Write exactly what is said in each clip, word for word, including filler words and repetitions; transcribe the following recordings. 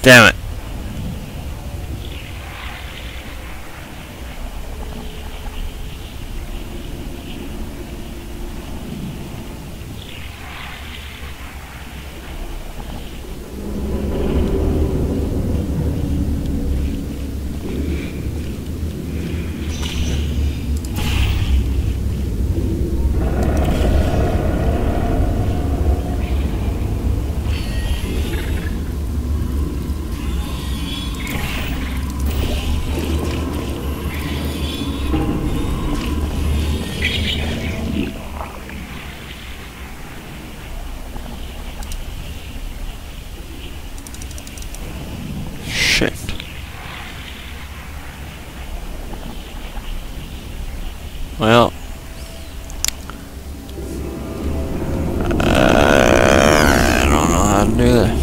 Damn it. Well, uh, I don't know how to do this.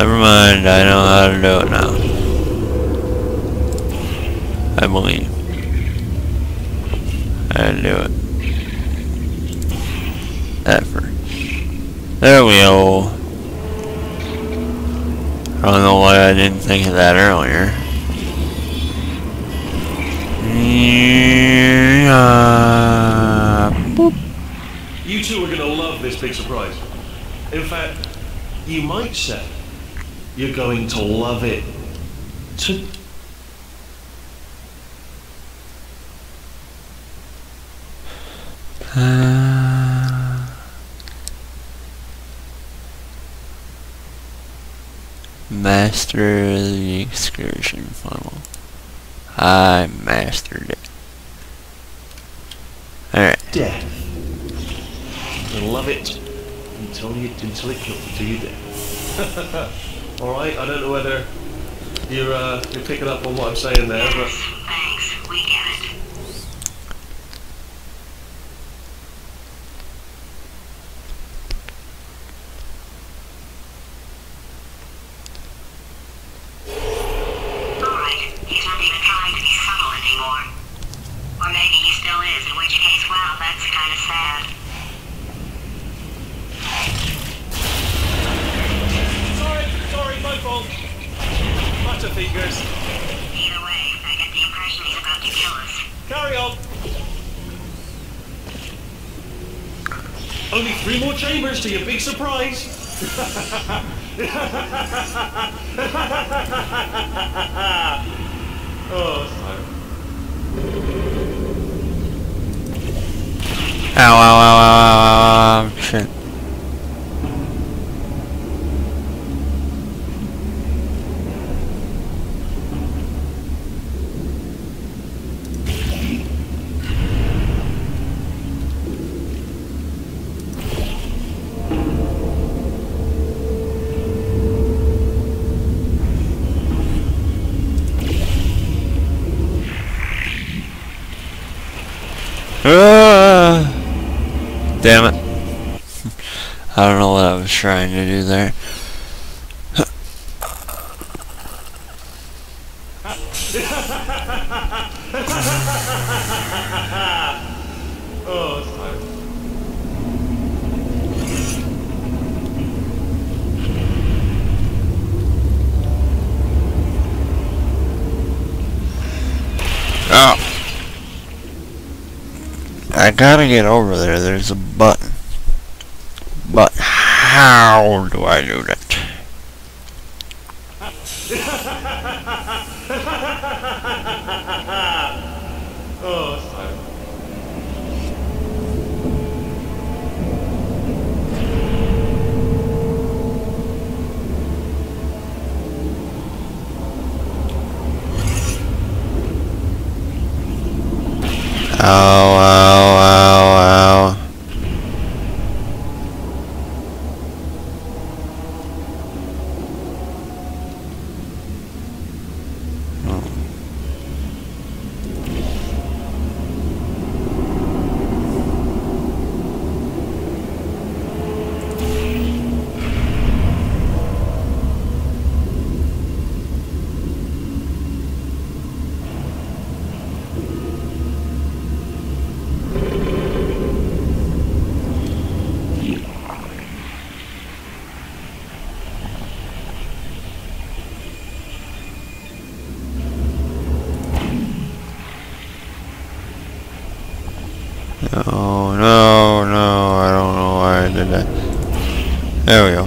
Never mind, I know how to do it now. I believe. I do it. That first. There we go. I don't know why I didn't think of that earlier. You two are gonna love this big surprise. In fact, you might say you're going to love it too. Uh, master the excursion funnel. I mastered it. Alright. Death. You'll love it until you until it kills until you dead. Alright, I don't know whether you're, uh, you're picking up on what I'm saying there, but... Thanks, we get it. Alright, he's not even trying to be subtle anymore. Or maybe he still is, in which case, well, that's kind of sad. Fingers. Either way, I get the impression he's about to kill us. Carry on. Only three more chambers to your big surprise. Oh, sorry. Ow, ow, ow, ow, ow, ow, shit. Uh, damn it. I don't know what I was trying to do there. Oh, sorry. Oh. I gotta get over there, there's a button. But how do I do that? Oh, sorry. Ow, ow, ow, ow. Oh no, no, I don't know why I did that. There we go.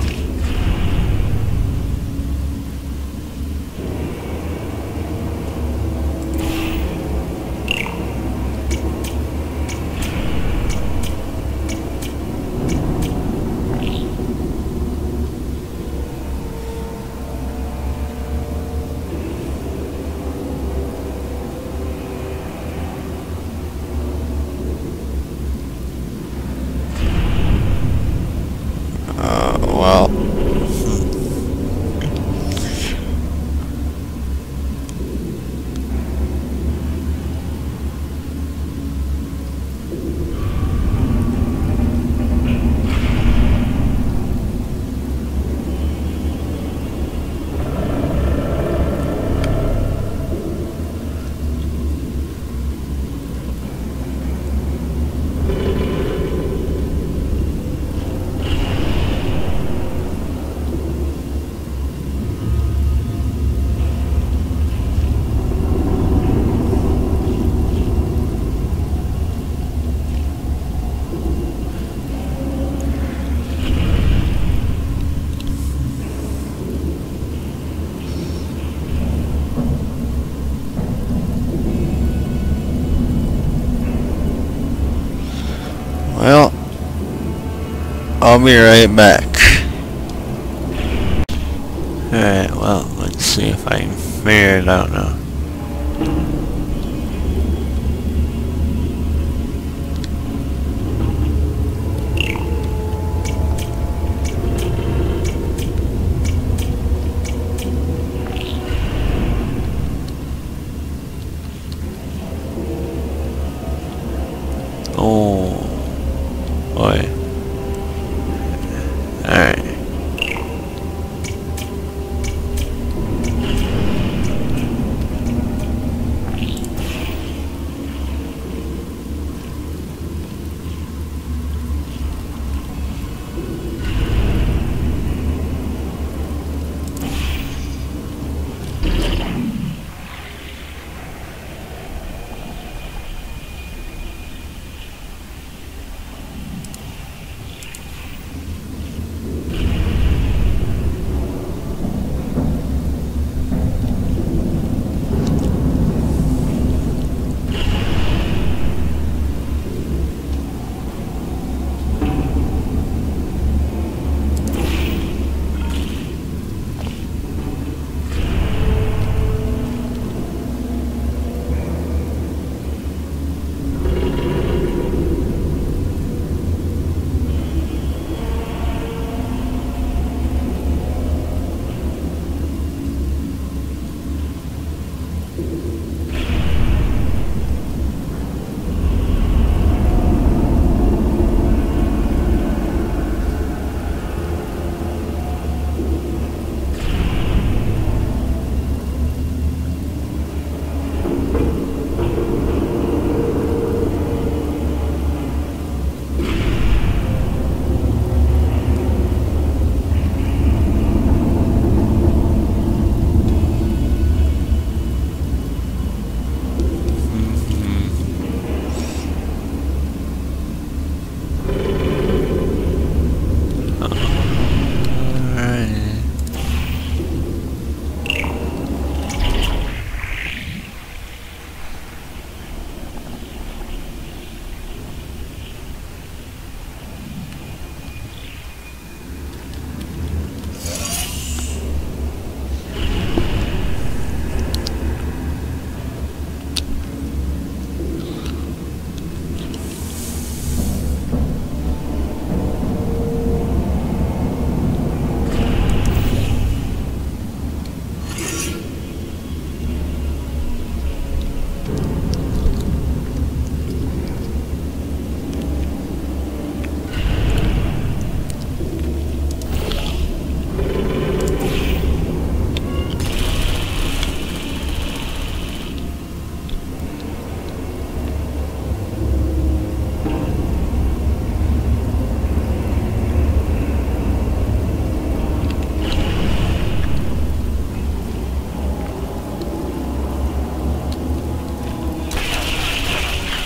Well, I'll be right back. Alright, well, let's see if I can figure it out now.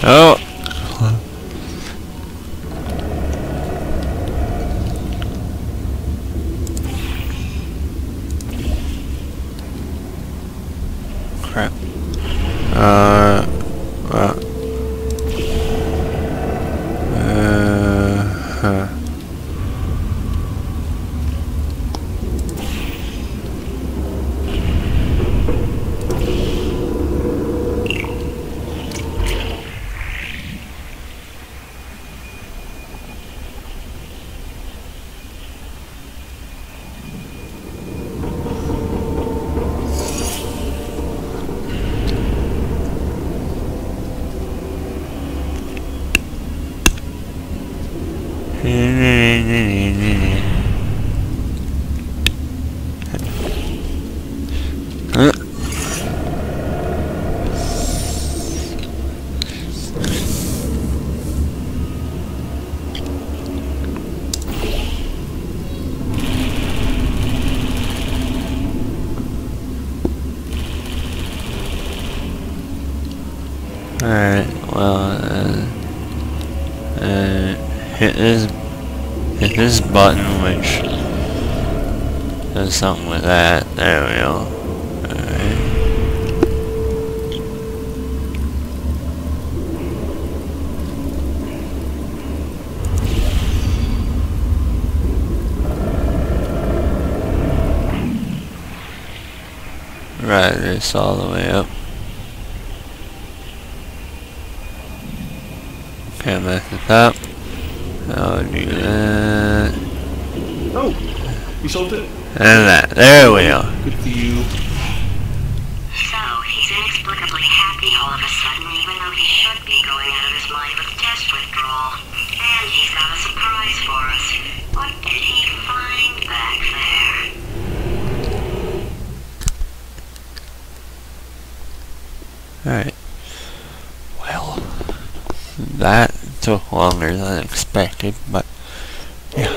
Oh. Crap. Uh. Uh. Uh. Huh. Alright, well, uh, uh, hit this, hit this button, which does something with that. There we go. Alright. Right, it's all the way up. Okay, I'm at the top. I'll do that. Oh, you solved it. And that. There we go. Good for you. So he's inexplicably happy all of a sudden, even though he should be going out of his mind with test withdrawal. And he's got a surprise for us. What did he find back there? All right. Well, that took longer than expected, but yeah.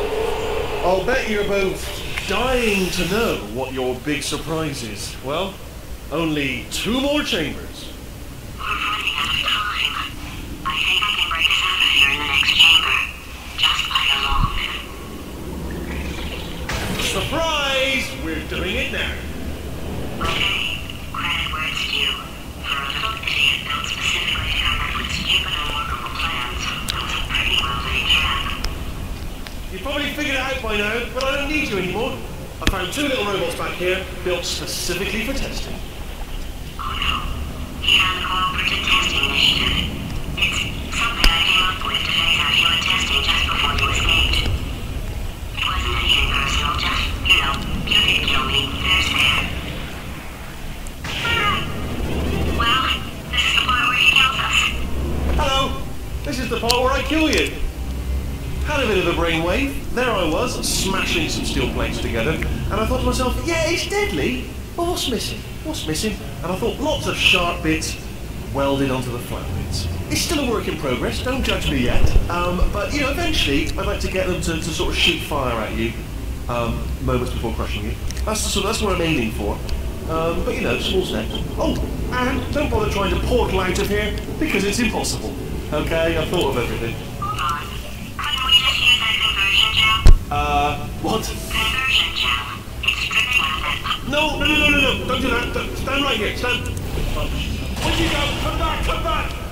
I'll bet you're both dying to know what your big surprise is. Well, only two more chambers. We're running out of time. I think I can break us out of here in the next chamber. Just play along. Surprise! We're doing it now. Okay, credit where it's due. For a little idiot built specifically to come up with stupid unworkable plans, that was a pretty well-laid trap. You probably figured it out by now, but I don't need you anymore. I found two little robots back here, built specifically for testing. Oh no. He had a cooperative testing initiative. It's something I came up with to phase out your testing just before you escaped. It wasn't anything personal, just, you know, you didn't kill me, there's that. Well, this is the part where he kills us. Hello! This is the part where I kill you. Had a bit of a brainwave. There I was, smashing some steel plates together, and I thought to myself, yeah, it's deadly, but well, what's missing? What's missing? And I thought lots of sharp bits welded onto the flat bits. It's still a work in progress, don't judge me yet, um, but, you know, eventually I'd like to get them to, to sort of shoot fire at you, um, moments before crushing you. That's, the, so that's what I'm aiming for, um, but, you know, small steps. Oh, and don't bother trying to portal out of here, because it's impossible. Okay, I've thought of everything. Uh, what? Conversion gel. It's strictly on that. No, no, no, no, no, no. Don't do that. Stand right here. Stand. Where'd you go? Come back, come back!